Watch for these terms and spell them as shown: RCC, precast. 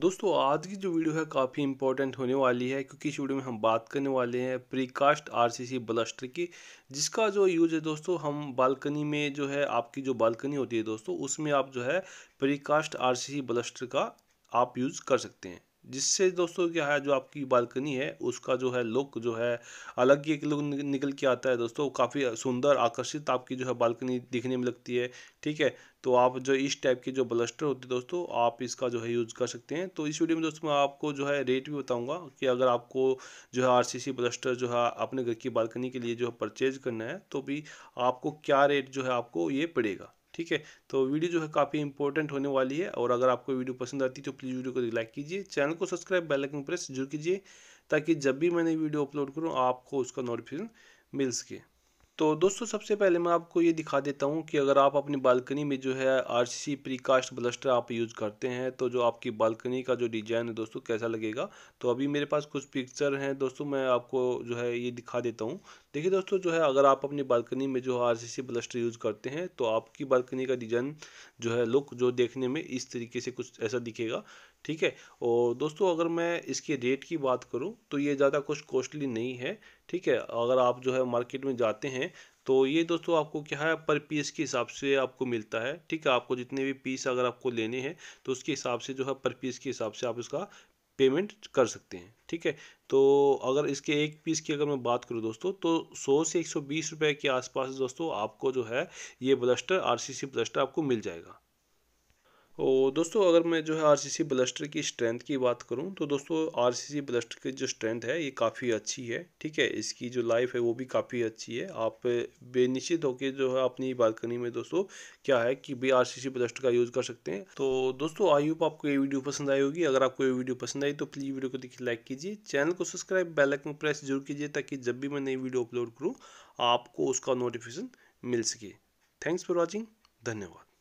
दोस्तों आज की जो वीडियो है काफ़ी इंपॉर्टेंट होने वाली है, क्योंकि इस वीडियो में हम बात करने वाले हैं प्रीकास्ट आरसीसी ब्लस्टर की, जिसका जो यूज़ है दोस्तों हम बालकनी में जो है आपकी जो बालकनी होती है दोस्तों उसमें आप जो है प्रीकास्ट आरसीसी ब्लस्टर का आप यूज़ कर सकते हैं, जिससे दोस्तों क्या है जो आपकी बालकनी है उसका जो है लुक जो है अलग ही एक लुक निकल के आता है दोस्तों। काफ़ी सुंदर आकर्षित आपकी जो है बालकनी दिखने में लगती है, ठीक है। तो आप जो इस टाइप के जो ब्लस्टर होते हैं दोस्तों आप इसका जो है यूज़ कर सकते हैं। तो इस वीडियो में दोस्तों मैं आपको जो है रेट भी बताऊंगा कि अगर आपको जो है आरसीसी ब्लस्टर जो है अपने घर की बालकनी के लिए जो है परचेज करना है तो भी आपको क्या रेट जो है आपको ये पड़ेगा, ठीक है। तो वीडियो जो है काफ़ी इंपॉर्टेंट होने वाली है, और अगर आपको वीडियो पसंद आती है तो प्लीज़ वीडियो को लाइक कीजिए, चैनल को सब्सक्राइब बेल आइकन प्रेस जरूर कीजिए, ताकि जब भी मैंने वीडियो अपलोड करूँ आपको उसका नोटिफिकेशन मिल सके। तो दोस्तों सबसे पहले मैं आपको ये दिखा देता हूँ कि अगर आप अपनी बालकनी में जो है आरसीसी प्रीकास्ट ब्लस्टर आप यूज़ करते हैं तो जो आपकी बालकनी का जो डिज़ाइन है दोस्तों कैसा लगेगा। तो अभी मेरे पास कुछ पिक्चर हैं दोस्तों, मैं आपको जो है ये दिखा देता हूँ। देखिए दोस्तों जो है अगर आप अपनी बालकनी में जो आरसीसी ब्लस्टर यूज़ करते हैं तो आपकी बालकनी का डिज़ाइन जो है लुक जो देखने में इस तरीके से कुछ ऐसा दिखेगा, ठीक है। और दोस्तों अगर मैं इसके रेट की बात करूं तो ये ज़्यादा कुछ कॉस्टली नहीं है, ठीक है। अगर आप जो है मार्केट में जाते हैं तो ये दोस्तों आपको क्या है पर पीस के हिसाब से आपको मिलता है, ठीक है। आपको जितने भी पीस अगर आपको लेने हैं तो उसके हिसाब से जो है पर पीस के हिसाब से आप उसका पेमेंट कर सकते हैं, ठीक है। तो अगर इसके एक पीस की अगर मैं बात करूं दोस्तों तो 100 से 120 रुपए के आसपास दोस्तों आपको जो है ये ब्लस्टर आरसीसी ब्लस्टर आपको मिल जाएगा। और दोस्तों अगर मैं जो है आरसीसी ब्लस्टर की स्ट्रेंथ की बात करूं तो दोस्तों आरसीसी ब्लस्टर की जो स्ट्रेंथ है ये काफ़ी अच्छी है, ठीक है। इसकी जो लाइफ है वो भी काफ़ी अच्छी है। आप बेनिश्चित होकर जो है अपनी बालकनी में दोस्तों क्या है कि भी आरसीसी ब्लस्टर का यूज़ कर सकते हैं। तो दोस्तों आई होप आपको ये वीडियो पसंद आई होगी। अगर आपको ये वीडियो पसंद आई तो प्लीज़ वीडियो को लाइक कीजिए, चैनल को सब्सक्राइब बेल आइकन प्रेस जरूर कीजिए, ताकि जब भी मैं नई वीडियो अपलोड करूँ आपको उसका नोटिफिकेशन मिल सके। थैंक्स फॉर वॉचिंग, धन्यवाद।